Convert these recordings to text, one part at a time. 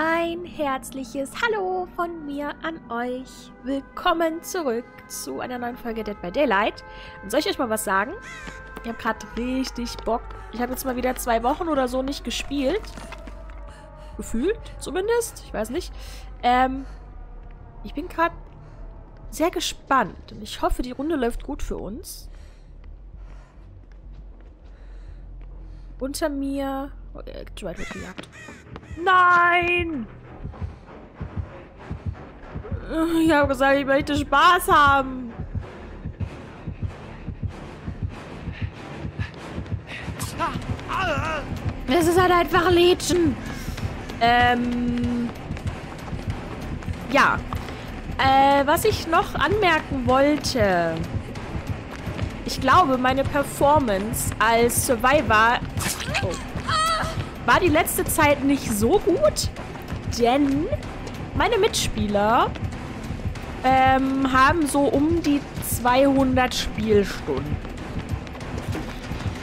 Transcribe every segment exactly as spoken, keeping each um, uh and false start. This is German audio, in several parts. Ein herzliches Hallo von mir an euch. Willkommen zurück zu einer neuen Folge Dead by Daylight. Und soll ich euch mal was sagen? Ich habe gerade richtig Bock. Ich habe jetzt mal wieder zwei Wochen oder so nicht gespielt. Gefühlt zumindest. Ich weiß nicht. Ähm, ich bin gerade sehr gespannt. Und ich hoffe, die Runde läuft gut für uns. Unter mir... Oh, er hat schon weit weggejagt. Nein! Ich habe gesagt, ich möchte Spaß haben. Das ist halt einfach Legion. Ähm... Ja. Äh, was ich noch anmerken wollte... Ich glaube, meine Performance als Survivor... Oh. War die letzte Zeit nicht so gut, denn meine Mitspieler ähm, haben so um die zweihundert Spielstunden.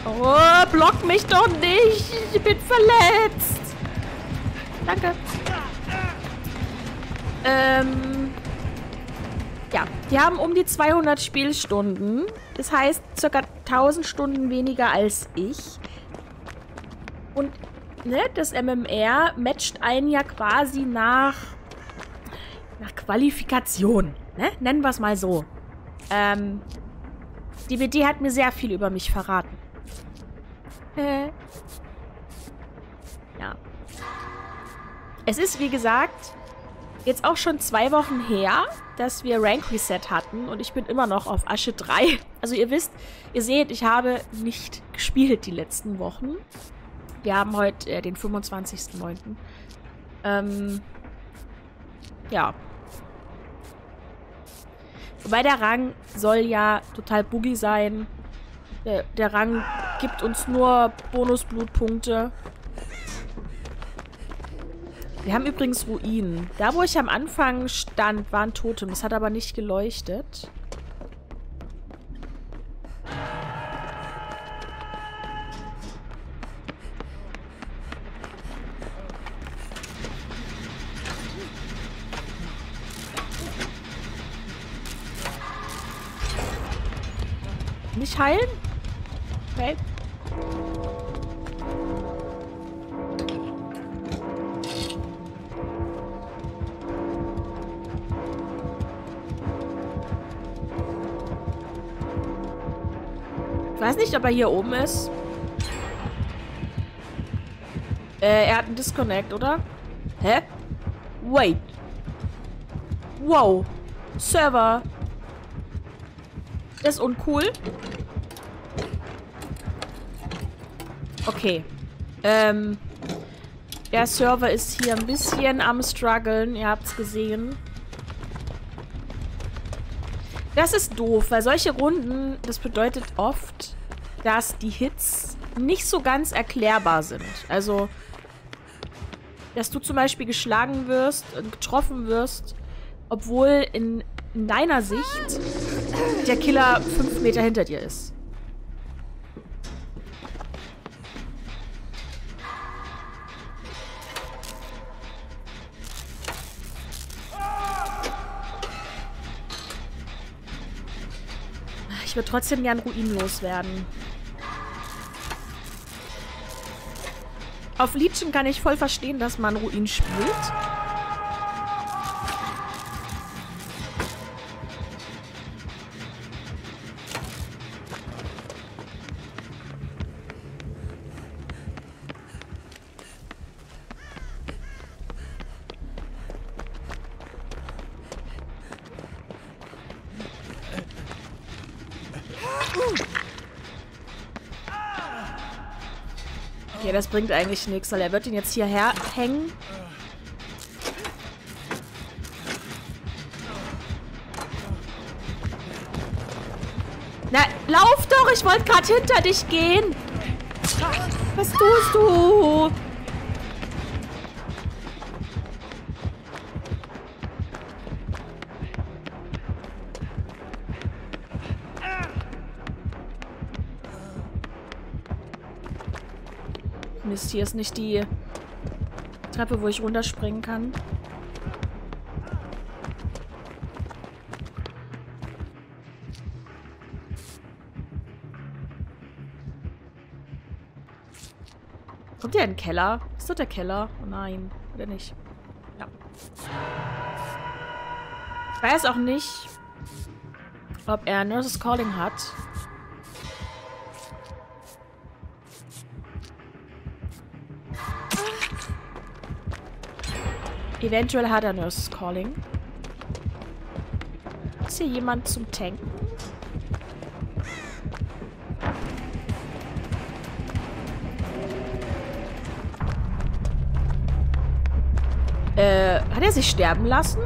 Oh, block mich doch nicht! Ich bin verletzt! Danke. Ähm, ja, die haben um die zweihundert Spielstunden. Das heißt, ca. tausend Stunden weniger als ich. Und das M M R matcht einen ja quasi nach, nach Qualifikation. Ne? Nennen wir es mal so. Ähm, die B D hat mir sehr viel über mich verraten. Äh. Ja. Es ist, wie gesagt, jetzt auch schon zwei Wochen her, dass wir Rank Reset hatten. Und ich bin immer noch auf Asche drei. Also ihr wisst, ihr seht, ich habe nicht gespielt die letzten Wochen. Wir haben heute äh, den fünfundzwanzigsten neunten Ähm, ja. Wobei der Rang soll ja total boogie sein. Der, der Rang gibt uns nur Bonusblutpunkte. Wir haben übrigens Ruinen. Da, wo ich am Anfang stand, war ein Totem. Das hat aber nicht geleuchtet. Nicht heilen? Okay. Ich weiß nicht, ob er hier oben ist. Äh, er hat einen Disconnect, oder? Hä? Wait. Wow. Server. Das ist uncool. Okay. Ähm, der Server ist hier ein bisschen am struggeln. Ihr habt's gesehen. Das ist doof, weil solche Runden, das bedeutet oft, dass die Hits nicht so ganz erklärbar sind. Also, dass du zum Beispiel geschlagen wirst und getroffen wirst, obwohl in, in deiner Sicht der Killer fünf Meter hinter dir ist. Ich würde trotzdem gern ruinlos werden. Auf Legion kann ich voll verstehen, dass man Ruin spielt. Okay, das bringt eigentlich nichts, weil er wird ihn jetzt hierher hängen. Na, lauf doch! Ich wollte gerade hinter dich gehen! Was tust du? Hier ist nicht die, Treppe, wo ich runterspringen kann. Kommt der in den Keller? Ist das der Keller? Oh nein, oder nicht? Ja. Ich weiß auch nicht, ob er Nurse's Calling hat. Eventuell hat er Nurse's Calling. Ist hier jemand zum Tanken? Äh, hat er sich sterben lassen?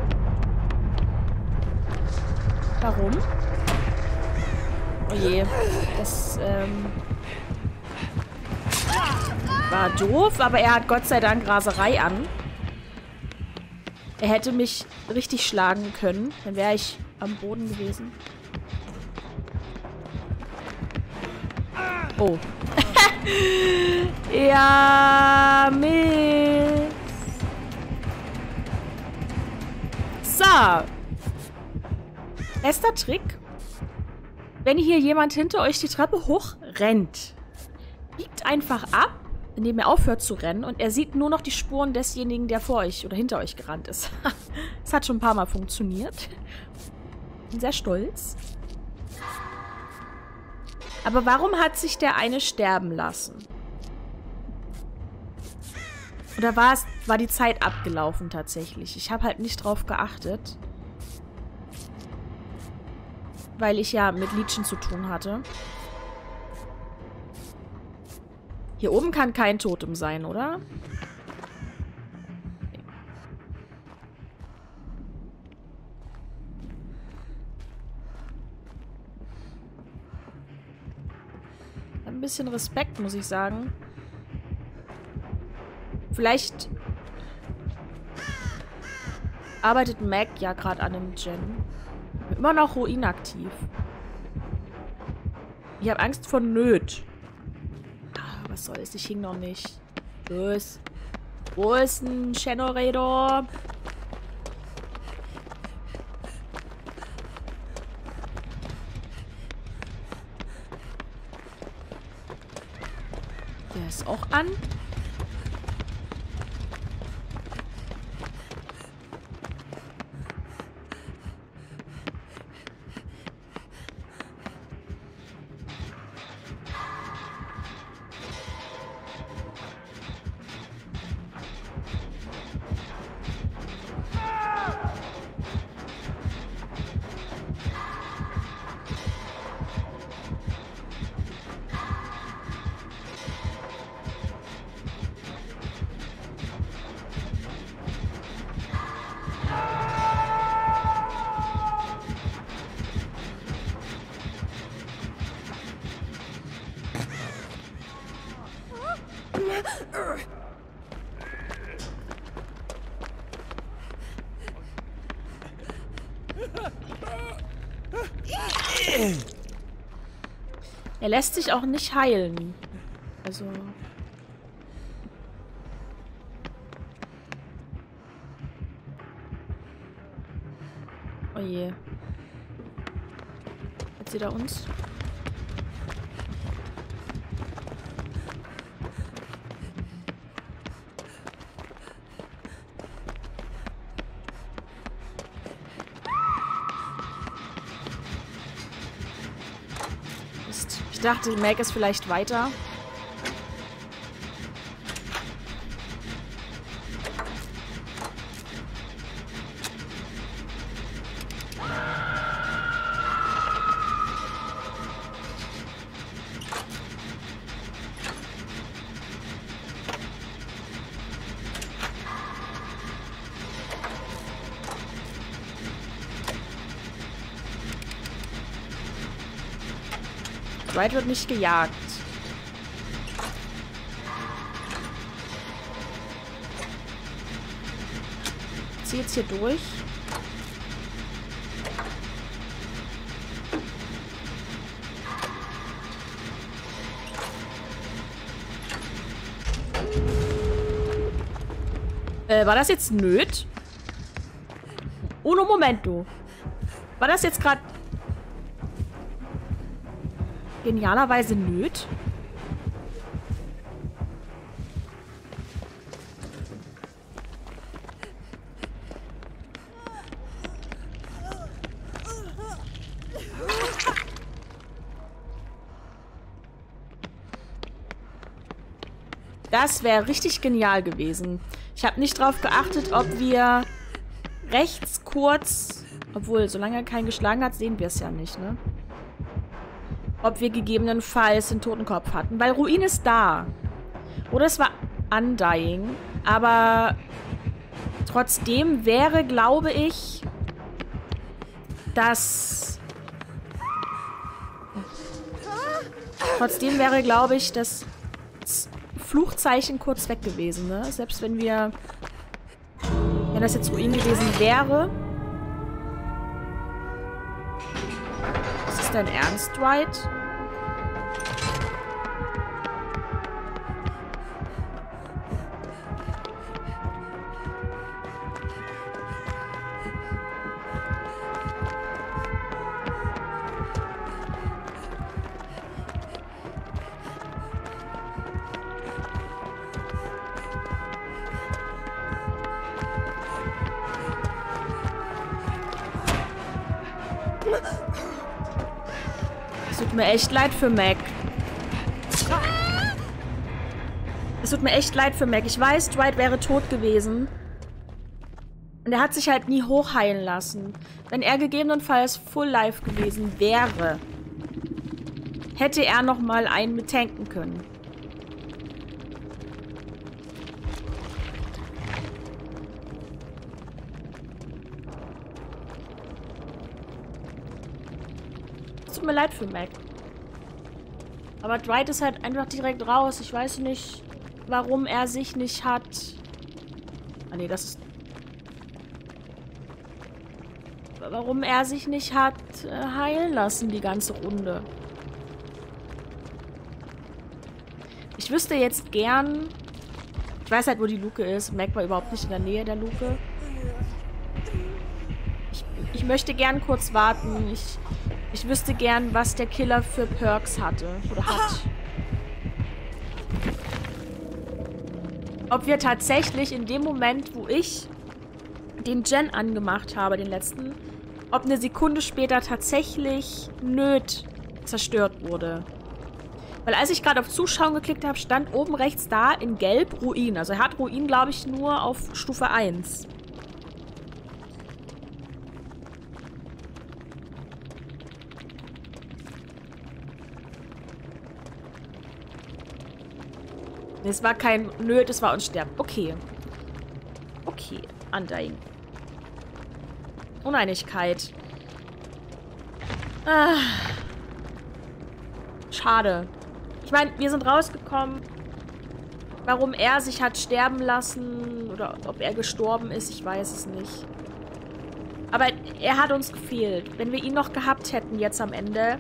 Warum? Oh je, das ähm, war doof, aber er hat Gott sei Dank Raserei an. Er hätte mich richtig schlagen können, dann wäre ich am Boden gewesen. Oh. Ja, Mist. So. Bester Trick. Wenn hier jemand hinter euch die Treppe hoch rennt, biegt einfach ab, indem er aufhört zu rennen und er sieht nur noch die Spuren desjenigen, der vor euch oder hinter euch gerannt ist. Das hat schon ein paar Mal funktioniert. Bin sehr stolz. Aber warum hat sich der eine sterben lassen? Oder war es, war die Zeit abgelaufen tatsächlich? Ich habe halt nicht drauf geachtet. Weil ich ja mit Legion zu tun hatte. Hier oben kann kein Totem sein, oder? Nee. Ein bisschen Respekt, muss ich sagen. Vielleicht arbeitet Mac ja gerade an dem Gen. Immer noch Ruin aktiv. Ich habe Angst vor Nöd. Was soll's? Ich hing noch nicht. Tschüss. Wo ist ein Generator? Der ist auch an. Er lässt sich auch nicht heilen. Also. Oh je. Jetzt sieht er uns. Ich dachte, Mac ist vielleicht weiter. Wright wird nicht gejagt. Ich ziehe jetzt hier durch. Äh, war das jetzt nöt? Uno momento. War das jetzt gerade genialerweise nöt? Das wäre richtig genial gewesen. Ich habe nicht drauf geachtet, ob wir rechts kurz... Obwohl, solange er keinen geschlagen hat, sehen wir es ja nicht, ne? Ob wir gegebenenfalls den Totenkopf hatten. Weil Ruin ist da. Oder es war Undying. Aber trotzdem wäre, glaube ich, dass... Trotzdem wäre, glaube ich, dass... Fluchzeichen kurz weg gewesen, ne? Selbst wenn wir... Wenn das jetzt Ruin gewesen wäre. Ist es dein Ernst, Dwight? Mir echt leid für Mac. Es tut mir echt leid für Mac. Ich weiß, Dwight wäre tot gewesen. Und er hat sich halt nie hochheilen lassen. Wenn er gegebenenfalls full life gewesen wäre, hätte er nochmal einen mit tanken können. Es tut mir leid für Mac. Aber Dwight ist halt einfach direkt raus. Ich weiß nicht, warum er sich nicht hat... Ah ne, das ist... Warum er sich nicht hat äh, heilen lassen, die ganze Runde. Ich wüsste jetzt gern... Ich weiß halt, wo die Luke ist. Mac war überhaupt nicht in der Nähe der Luke. Ich, ich möchte gern kurz warten. Ich... Ich wüsste gern, was der Killer für Perks hatte. Oder hat. Ob wir tatsächlich in dem Moment, wo ich den Gen angemacht habe, den letzten, ob eine Sekunde später tatsächlich nöt zerstört wurde. Weil als ich gerade auf Zuschauen geklickt habe, stand oben rechts da in Gelb Ruin. Also er hat Ruin, glaube ich, nur auf Stufe eins. Es war kein Nöd, es war Unsterben. Okay. Okay. Undying. Uneinigkeit. Ah. Schade. Ich meine, wir sind rausgekommen. Warum er sich hat sterben lassen oder ob er gestorben ist, ich weiß es nicht. Aber er hat uns gefehlt. Wenn wir ihn noch gehabt hätten jetzt am Ende,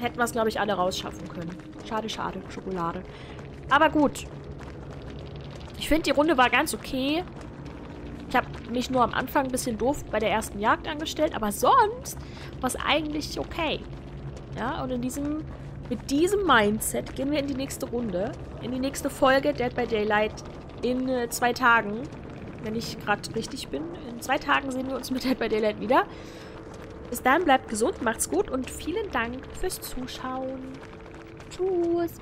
hätten wir es, glaube ich, alle rausschaffen können. Schade, schade. Schokolade. Aber gut. Ich finde, die Runde war ganz okay. Ich habe mich nur am Anfang ein bisschen doof bei der ersten Jagd angestellt, aber sonst war es eigentlich okay. Ja, und in diesem, mit diesem Mindset gehen wir in die nächste Runde, in die nächste Folge Dead by Daylight in äh, zwei Tagen, wenn ich gerade richtig bin. In zwei Tagen sehen wir uns mit Dead by Daylight wieder. Bis dann, bleibt gesund, macht's gut und vielen Dank fürs Zuschauen. Tschüss.